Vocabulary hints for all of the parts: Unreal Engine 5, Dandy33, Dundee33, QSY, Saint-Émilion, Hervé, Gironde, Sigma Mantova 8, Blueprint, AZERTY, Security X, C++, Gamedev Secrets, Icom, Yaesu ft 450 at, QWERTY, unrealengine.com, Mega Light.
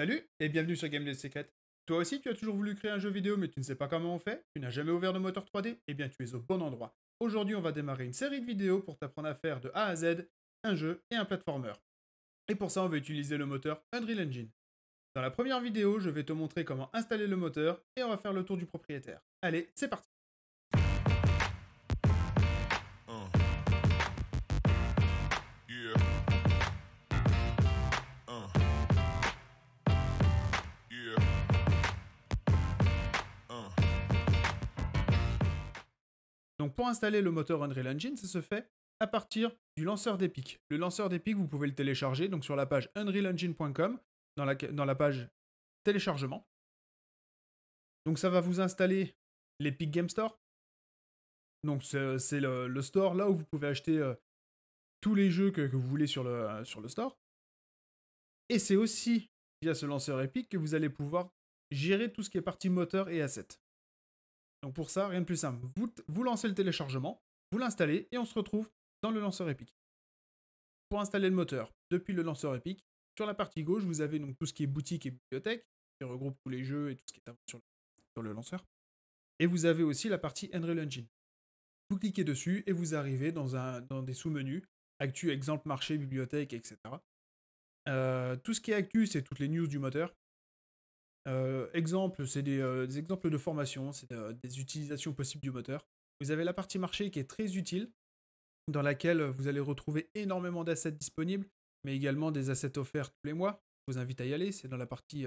Salut et bienvenue sur Game Dev Secret. Toi aussi, tu as toujours voulu créer un jeu vidéo mais tu ne sais pas comment on fait? Tu n'as jamais ouvert de moteur 3D? Eh bien, tu es au bon endroit. Aujourd'hui, on va démarrer une série de vidéos pour t'apprendre à faire de A à Z un jeu et un platformer. Et pour ça, on va utiliser le moteur Unreal Engine. Dans la première vidéo, je vais te montrer comment installer le moteur et on va faire le tour du propriétaire. Allez, c'est parti! Donc pour installer le moteur Unreal Engine, ça se fait à partir du lanceur d'Epic. Le lanceur d'Epic, vous pouvez le télécharger donc sur la page unrealengine.com, dans la page téléchargement. Donc ça va vous installer l'Epic Game Store. Donc c'est le store là où vous pouvez acheter tous les jeux que vous voulez sur le store. Et c'est aussi via ce lanceur Epic que vous allez pouvoir gérer tout ce qui est partie moteur et assets. Donc pour ça, rien de plus simple. Vous lancez le téléchargement, vous l'installez et on se retrouve dans le lanceur Epic. Pour installer le moteur, depuis le lanceur Epic, sur la partie gauche, vous avez donc tout ce qui est boutique et bibliothèque, qui regroupe tous les jeux et tout ce qui est sur le lanceur. Et vous avez aussi la partie Unreal Engine. Vous cliquez dessus et vous arrivez dans des sous-menus, actu, exemple, marché, bibliothèque, etc. Tout ce qui est actu, c'est toutes les news du moteur. Exemple, c'est des exemples de formation, c'est des utilisations possibles du moteur. Vous avez la partie marché qui est très utile, dans laquelle vous allez retrouver énormément d'assets disponibles, mais également des assets offerts tous les mois. Je vous invite à y aller, c'est dans la partie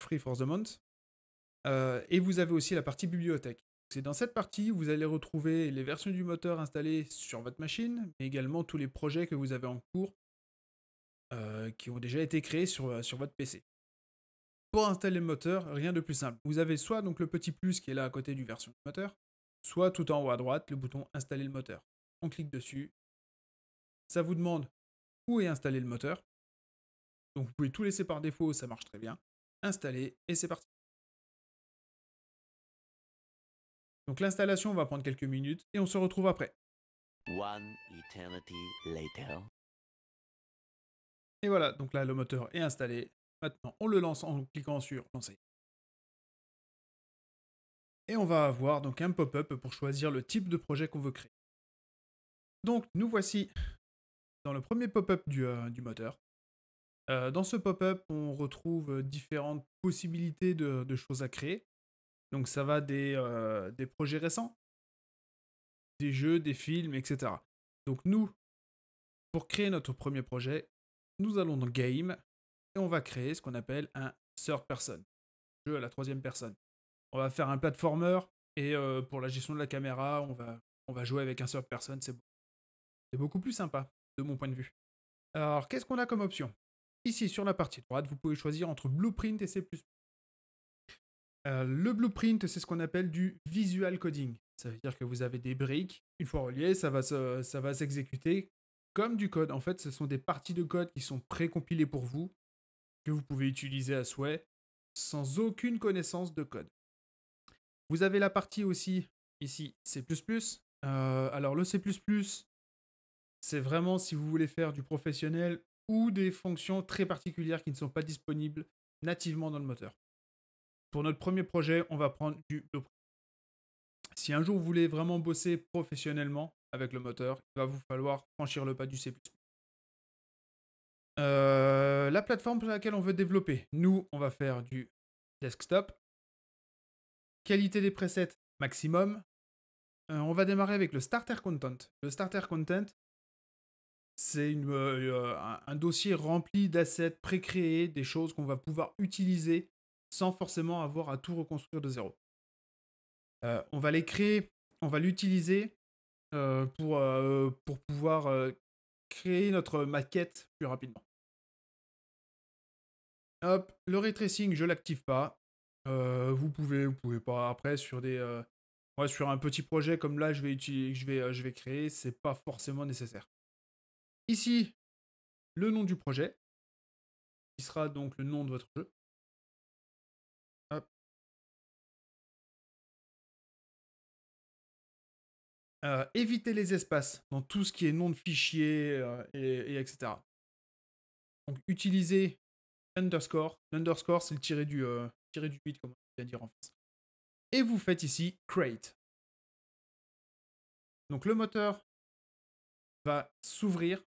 Free for the Month. Et vous avez aussi la partie bibliothèque. C'est dans cette partie où vous allez retrouver les versions du moteur installées sur votre machine, mais également tous les projets que vous avez en cours qui ont déjà été créés sur votre PC. Pour installer le moteur, rien de plus simple. Vous avez soit donc le petit plus qui est là à côté du version du moteur, soit tout en haut à droite, le bouton installer le moteur. On clique dessus. Ça vous demande où est installé le moteur. Donc vous pouvez tout laisser par défaut, ça marche très bien. Installer et c'est parti. Donc l'installation va prendre quelques minutes et on se retrouve après. One eternity later. Et voilà, donc là le moteur est installé. Maintenant, on le lance en cliquant sur lancer. Et on va avoir donc un pop-up pour choisir le type de projet qu'on veut créer. Donc, nous voici dans le premier pop-up du moteur. Dans ce pop-up, on retrouve différentes possibilités de choses à créer. Donc, ça va des projets récents, des jeux, des films, etc. Donc, nous, pour créer notre premier projet, nous allons dans Game. Et on va créer ce qu'on appelle un third person, jeu à la troisième personne. On va faire un platformer et pour la gestion de la caméra, on va jouer avec un third person, c'est beaucoup plus sympa de mon point de vue. Alors qu'est-ce qu'on a comme option? Ici sur la partie droite, vous pouvez choisir entre Blueprint et C++. Le Blueprint, c'est ce qu'on appelle du visual coding. Ça veut dire que vous avez des briques, une fois reliées, ça va s'exécuter comme du code. En fait, ce sont des parties de code qui sont précompilées pour vous, que vous pouvez utiliser à souhait sans aucune connaissance de code. Vous avez la partie aussi ici C++. Alors le C++, c'est vraiment si vous voulez faire du professionnel ou des fonctions très particulières qui ne sont pas disponibles nativement dans le moteur. Pour notre premier projet, on va prendre du Blueprint. Si un jour vous voulez vraiment bosser professionnellement avec le moteur, il va vous falloir franchir le pas du C++. La plateforme sur laquelle on veut développer, nous on va faire du desktop, qualité des presets maximum, on va démarrer avec le starter content. Le starter content, c'est un dossier rempli d'assets pré-créés, des choses qu'on va pouvoir utiliser sans forcément avoir à tout reconstruire de zéro. On va les créer, on va l'utiliser pour pouvoir créer notre maquette plus rapidement. Hop, le ray tracing, je l'active pas. Vous pouvez pas. Après, sur des, ouais, sur un petit projet comme là, je vais créer, c'est pas forcément nécessaire. Ici, le nom du projet, qui sera donc le nom de votre jeu. Hop. Évitez les espaces dans tout ce qui est nom de fichier et etc. Donc, utilisez underscore. L'underscore, c'est le tiré du 8, comme on vient de dire en face. Et vous faites ici create. Donc le moteur va s'ouvrir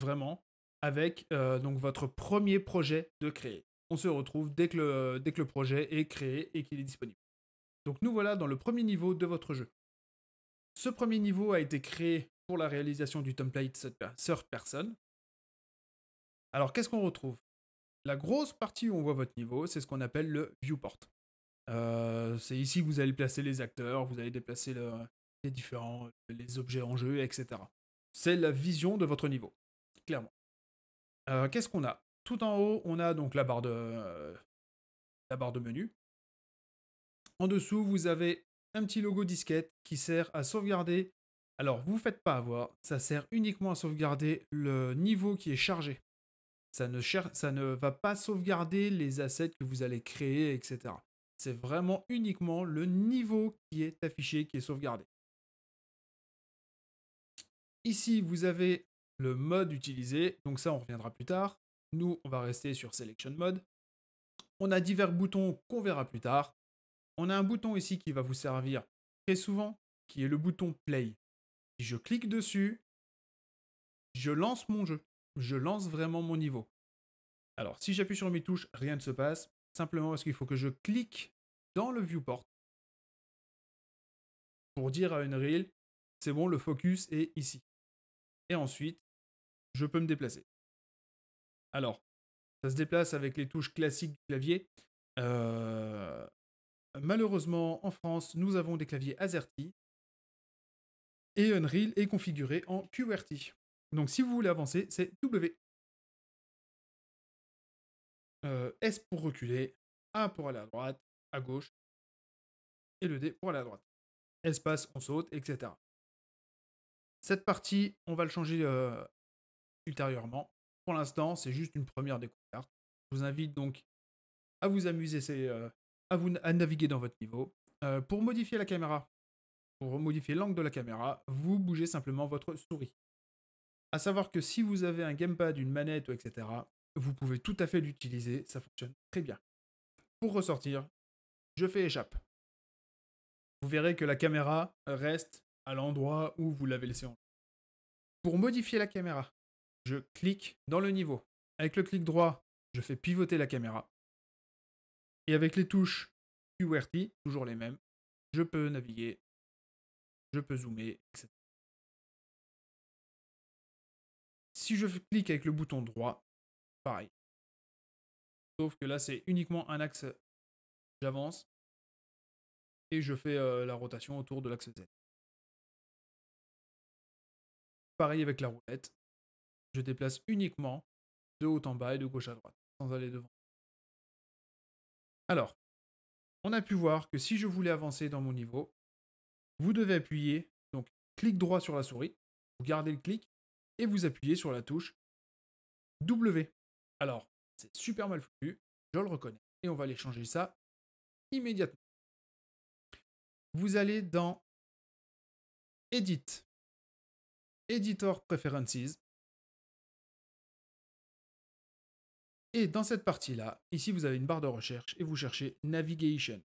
vraiment avec donc votre premier projet de créer. On se retrouve dès que le projet est créé et qu'il est disponible. Donc nous voilà dans le premier niveau de votre jeu. Ce premier niveau a été créé pour la réalisation du template third person. Alors qu'est-ce qu'on retrouve? La grosse partie où on voit votre niveau, c'est ce qu'on appelle le viewport. C'est ici que vous allez placer les acteurs, vous allez déplacer les objets en jeu, etc. C'est la vision de votre niveau, clairement. Qu'est-ce qu'on a? Tout en haut, on a donc la barre de menu. En dessous, vous avez un petit logo disquette qui sert à sauvegarder. Alors, vous ne vous faites pas avoir, ça sert uniquement à sauvegarder le niveau qui est chargé. Ça ne va pas sauvegarder les assets que vous allez créer, etc. C'est vraiment uniquement le niveau qui est affiché, qui est sauvegardé. Ici, vous avez le mode utilisé, donc ça, on reviendra plus tard. Nous, on va rester sur Selection Mode. On a divers boutons qu'on verra plus tard. On a un bouton ici qui va vous servir très souvent, qui est le bouton Play. Si je clique dessus, je lance mon jeu. Je lance vraiment mon niveau. Alors, si j'appuie sur mes touches, rien ne se passe. Simplement parce qu'il faut que je clique dans le viewport pour dire à Unreal, c'est bon, le focus est ici. Et ensuite, je peux me déplacer. Alors, ça se déplace avec les touches classiques du clavier. Malheureusement, en France, nous avons des claviers AZERTY et Unreal est configuré en QWERTY. Donc, si vous voulez avancer, c'est W. S pour reculer, A pour aller à droite, à gauche, et le D pour aller à droite. Espace, on saute, etc. Cette partie, on va le changer ultérieurement. Pour l'instant, c'est juste une première découverte. Je vous invite donc à vous amuser, à naviguer dans votre niveau. Pour modifier la caméra, pour modifier l'angle de la caméra, vous bougez simplement votre souris. À savoir que si vous avez un gamepad, une manette, etc., vous pouvez tout à fait l'utiliser, ça fonctionne très bien. Pour ressortir, je fais échappe. Vous verrez que la caméra reste à l'endroit où vous l'avez laissée en. Pour modifier la caméra, je clique dans le niveau. Avec le clic droit, je fais pivoter la caméra. Et avec les touches QWERTY, toujours les mêmes, je peux naviguer, je peux zoomer, etc. Si je clique avec le bouton droit, pareil. Sauf que là, c'est uniquement un axe. J'avance et je fais la rotation autour de l'axe Z. Pareil avec la roulette. Je déplace uniquement de haut en bas et de gauche à droite, sans aller devant. Alors, on a pu voir que si je voulais avancer dans mon niveau, vous devez appuyer, donc clic droit sur la souris, vous gardez le clic et vous appuyez sur la touche W. Alors, c'est super mal foutu, je le reconnais. Et on va aller changer ça immédiatement. Vous allez dans Edit, Editor Preferences. Et dans cette partie-là, ici, vous avez une barre de recherche et vous cherchez Navigation.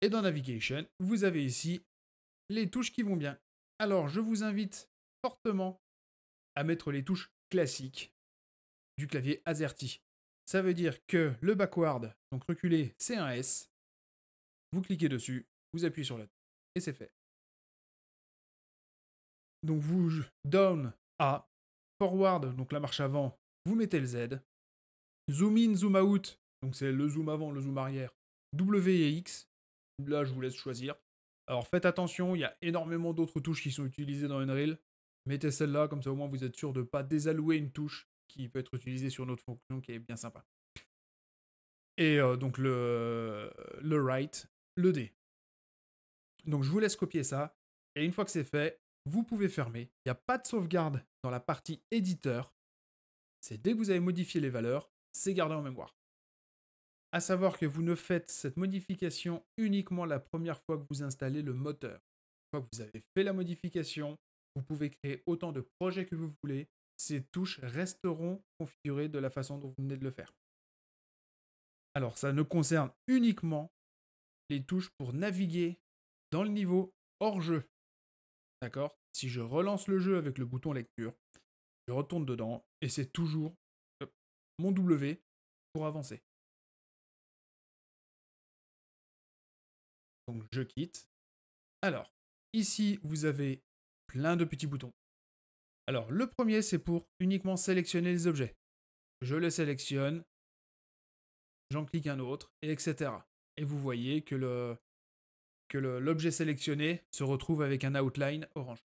Et dans Navigation, vous avez ici les touches qui vont bien. Alors, je vous invite fortement à mettre les touches classiques du clavier AZERTY. Ça veut dire que le backward, donc reculer, c'est un S. Vous cliquez dessus, vous appuyez sur la touche et c'est fait. Donc vous down A, forward, donc la marche avant, vous mettez le Z. Zoom in, zoom out, donc c'est le zoom avant, le zoom arrière. W et X, là je vous laisse choisir. Alors faites attention, il y a énormément d'autres touches qui sont utilisées dans Unreal. Mettez celle-là, comme ça au moins vous êtes sûr de ne pas désallouer une touche qui peut être utilisée sur notre fonction qui est bien sympa. Et donc le right, le D. Donc je vous laisse copier ça. Et une fois que c'est fait, vous pouvez fermer. Il n'y a pas de sauvegarde dans la partie éditeur. C'est dès que vous avez modifié les valeurs, c'est gardé en mémoire. À savoir que vous ne faites cette modification uniquement la première fois que vous installez le moteur. Une fois que vous avez fait la modification, vous pouvez créer autant de projets que vous voulez. ces touches resteront configurées de la façon dont vous venez de le faire. Alors, ça ne concerne uniquement les touches pour naviguer dans le niveau hors jeu. D'accord? Si je relance le jeu avec le bouton lecture, je retourne dedans et c'est toujours mon W pour avancer. Donc, je quitte. Alors, ici, vous avez plein de petits boutons. Alors, le premier, c'est pour uniquement sélectionner les objets. Je le sélectionne, j'en clique un autre, et etc. Et vous voyez que l'objet sélectionné se retrouve avec un outline orange.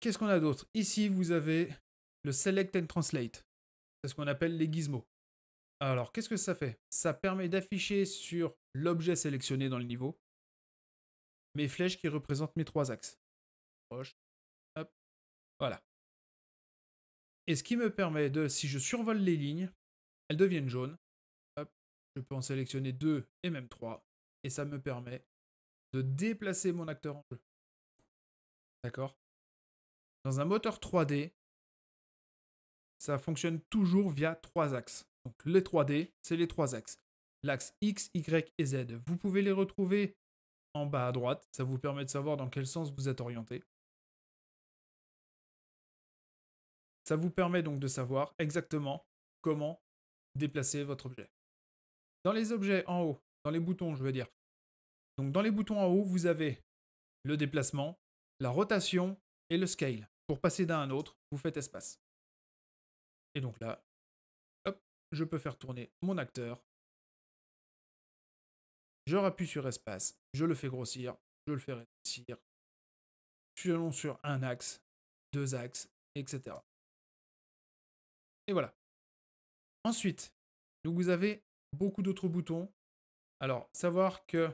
Qu'est-ce qu'on a d'autre? Ici, vous avez le Select and Translate. C'est ce qu'on appelle les gizmos. Alors, qu'est-ce que ça fait? Ça permet d'afficher sur l'objet sélectionné dans le niveau mes flèches qui représentent mes trois axes. Hop. Voilà. Et ce qui me permet de, si je survole les lignes, elles deviennent jaunes. Hop. Je peux en sélectionner 2 et même 3. Et ça me permet de déplacer mon acteur en jeu. D'accord? Dans un moteur 3D, ça fonctionne toujours via 3 axes. Donc les 3D, c'est les 3 axes. L'axe X, Y et Z. Vous pouvez les retrouver en bas à droite. Ça vous permet de savoir dans quel sens vous êtes orienté. Ça vous permet donc de savoir exactement comment déplacer votre objet. Dans les objets en haut, dans les boutons, je veux dire. Donc dans les boutons en haut, vous avez le déplacement, la rotation et le scale. Pour passer d'un à un autre, vous faites espace. Et donc là, hop, je peux faire tourner mon acteur. Je rappuie sur espace, je le fais grossir, je le fais rétrécir. Selon sur un axe, 2 axes, etc. Et voilà. Ensuite, donc vous avez beaucoup d'autres boutons. Alors, savoir que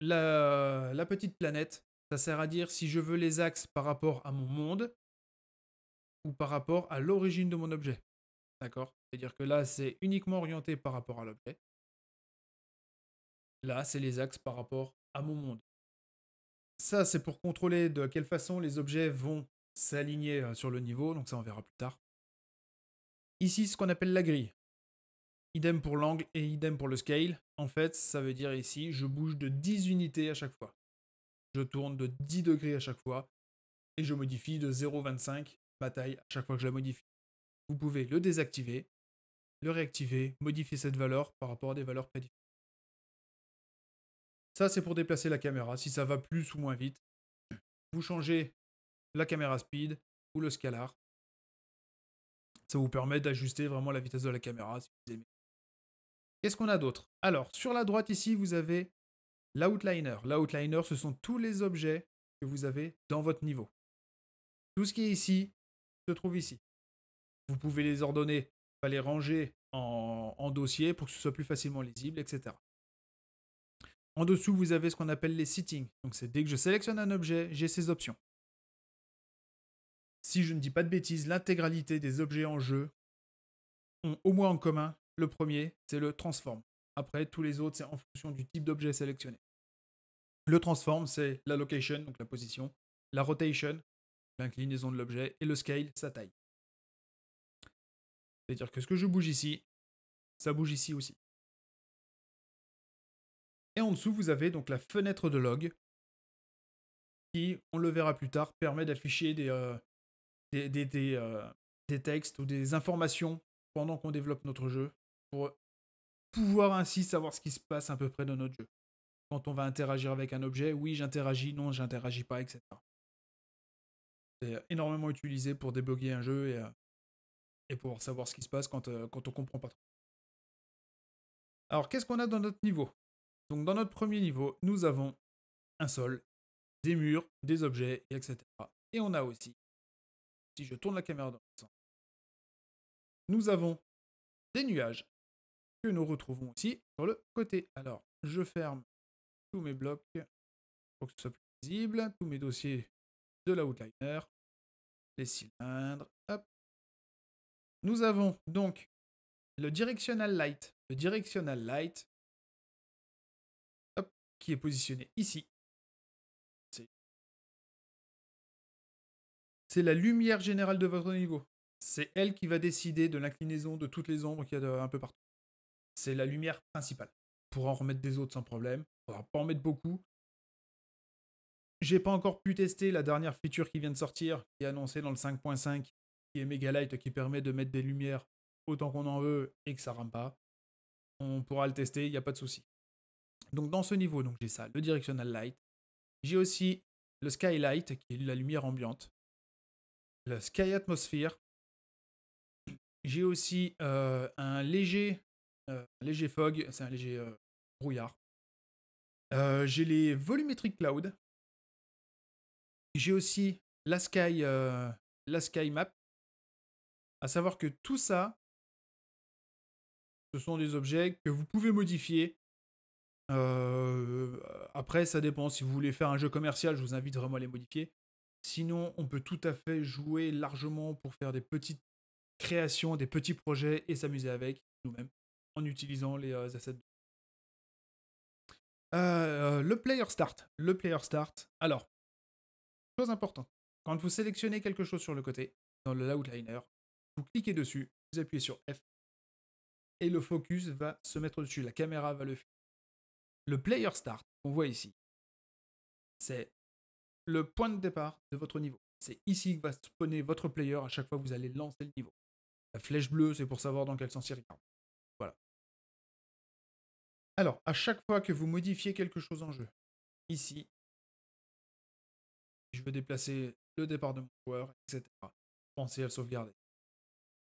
la petite planète, ça sert à dire si je veux les axes par rapport à mon monde ou par rapport à l'origine de mon objet. D'accord? C'est-à-dire que là, c'est uniquement orienté par rapport à l'objet. Là, c'est les axes par rapport à mon monde. Ça, c'est pour contrôler de quelle façon les objets vont s'aligner sur le niveau, donc ça on verra plus tard. Ici, ce qu'on appelle la grille. Idem pour l'angle et idem pour le scale. En fait, ça veut dire ici, je bouge de 10 unités à chaque fois. Je tourne de 10 degrés à chaque fois et je modifie de 0,25 ma taille à chaque fois que je la modifie. Vous pouvez le désactiver, le réactiver, modifier cette valeur par rapport à des valeurs prédéfinies. Ça, c'est pour déplacer la caméra, si ça va plus ou moins vite. Vous changez la caméra speed ou le scalar. Ça vous permet d'ajuster vraiment la vitesse de la caméra si vous aimez. Qu'est-ce qu'on a d'autre? Alors, sur la droite ici, vous avez l'outliner. L'outliner, ce sont tous les objets que vous avez dans votre niveau. Tout ce qui est ici se trouve ici. Vous pouvez les ordonner, les ranger en dossier pour que ce soit plus facilement lisible, etc. En dessous, vous avez ce qu'on appelle les settings. Donc, c'est dès que je sélectionne un objet, j'ai ces options. Si je ne dis pas de bêtises, l'intégralité des objets en jeu ont au moins en commun le premier, c'est le transform. Après, tous les autres, c'est en fonction du type d'objet sélectionné. Le transform, c'est la location, donc la position, la rotation, l'inclinaison de l'objet, et le scale, sa taille. C'est-à-dire que ce que je bouge ici, ça bouge ici aussi. Et en dessous, vous avez donc la fenêtre de log qui, on le verra plus tard, permet d'afficher des textes ou des informations pendant qu'on développe notre jeu pour pouvoir ainsi savoir ce qui se passe à peu près dans notre jeu. Quand on va interagir avec un objet, oui, j'interagis, non, j'interagis pas, etc. C'est énormément utilisé pour débugger un jeu et pouvoir savoir ce qui se passe quand on comprend pas trop. Alors, qu'est-ce qu'on a dans notre niveau? Donc, dans notre premier niveau, nous avons un sol, des murs, des objets, etc. Et on a aussi, si je tourne la caméra dans le sens, nous avons des nuages que nous retrouvons aussi sur le côté. Alors, je ferme tous mes blocs pour que ce soit plus visible, tous mes dossiers de l'outliner, les cylindres, hop. Nous avons donc le directional light. Le directional light qui est positionné ici. C'est la lumière générale de votre niveau. C'est elle qui va décider de l'inclinaison de toutes les ombres qu'il y a un peu partout. C'est la lumière principale. Pour en remettre des autres sans problème. On va pas en mettre beaucoup. J'ai pas encore pu tester la dernière feature qui vient de sortir, qui est annoncée dans le 5.5, qui est Mega Light, qui permet de mettre des lumières autant qu'on en veut et que ça rame pas. On pourra le tester, il n'y a pas de souci. Donc dans ce niveau, j'ai ça, le Directional Light. J'ai aussi le Sky Light, qui est la lumière ambiante. Le Sky Atmosphere. J'ai aussi un léger fog, c'est un léger brouillard. J'ai les Volumetric Cloud. J'ai aussi la Sky Map. À savoir que tout ça, ce sont des objets que vous pouvez modifier. Après, ça dépend. Si vous voulez faire un jeu commercial, je vous invite vraiment à les modifier. Sinon, on peut tout à fait jouer largement pour faire des petites créations, des petits projets et s'amuser avec nous-mêmes en utilisant les assets. Le Player Start. Le Player Start. Alors, chose importante, quand vous sélectionnez quelque chose sur le côté, dans le Outliner, vous cliquez dessus, vous appuyez sur F et le focus va se mettre dessus. La caméra va le faire. Le Player Start qu'on voit ici, c'est le point de départ de votre niveau. C'est ici que va spawner votre player à chaque fois que vous allez lancer le niveau. La flèche bleue, c'est pour savoir dans quel sens il regarde. Voilà. Alors, à chaque fois que vous modifiez quelque chose en jeu, ici, je veux déplacer le départ de mon joueur, etc. Pensez à le sauvegarder.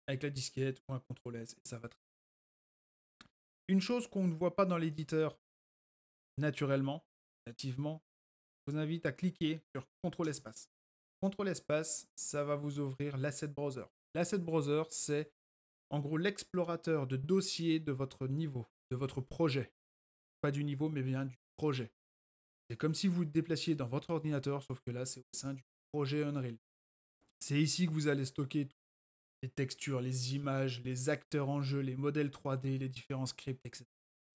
Avec la disquette ou un CTRL S, ça va très bien. Une chose qu'on ne voit pas dans l'éditeur, naturellement, nativement, je vous invite à cliquer sur CTRL espace. CTRL espace, ça va vous ouvrir l'Asset Browser. L'Asset Browser, c'est en gros l'explorateur de dossiers de votre niveau, de votre projet. Pas du niveau, mais bien du projet. C'est comme si vous vous déplaciez dans votre ordinateur, sauf que là, c'est au sein du projet Unreal. C'est ici que vous allez stocker toutes les textures, les images, les acteurs en jeu, les modèles 3D, les différents scripts, etc.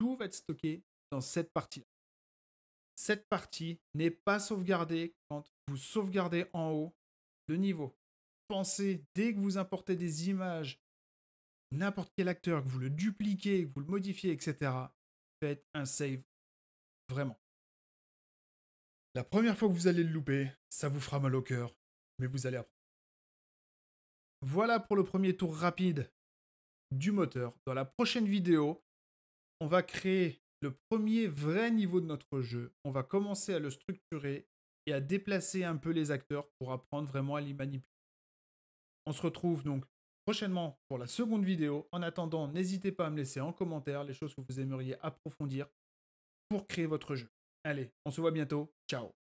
Tout va être stocké dans cette partie-là. Cette partie n'est pas sauvegardée quand vous sauvegardez en haut le niveau. Pensez, dès que vous importez des images, n'importe quel acteur, que vous le dupliquez, que vous le modifiez, etc., faites un save. Vraiment. La première fois que vous allez le louper, ça vous fera mal au cœur, mais vous allez apprendre. Voilà pour le premier tour rapide du moteur. Dans la prochaine vidéo, on va créer le premier vrai niveau de notre jeu. On va commencer à le structurer et à déplacer un peu les acteurs pour apprendre vraiment à les manipuler. On se retrouve donc prochainement pour la seconde vidéo. En attendant, n'hésitez pas à me laisser en commentaire les choses que vous aimeriez approfondir pour créer votre jeu. Allez, on se voit bientôt. Ciao!